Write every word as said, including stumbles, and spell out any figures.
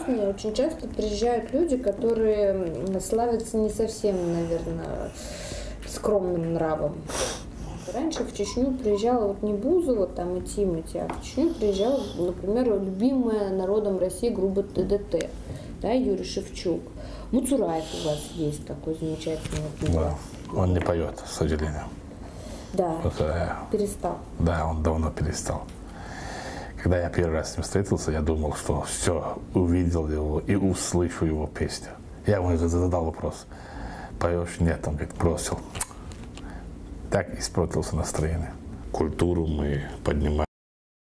позднее очень часто приезжают люди, которые славятся не совсем, наверное, скромным нравом. Раньше в Чечню приезжала вот не Бузова там и Тимати, а в Чечню приезжала, например, любимая народом России группа ТДТ, да, Юрий Шевчук. Муцураев у вас есть такой замечательный. Да, он не поет, к сожалению. Да, это... перестал. Да, он давно перестал. Когда я первый раз с ним встретился, я думал, что все, увидел его и услышу его песню. Я ему задал вопрос. Поешь? Нет, он говорит, бросил. Так испортился настроение. Культуру мы поднимаем.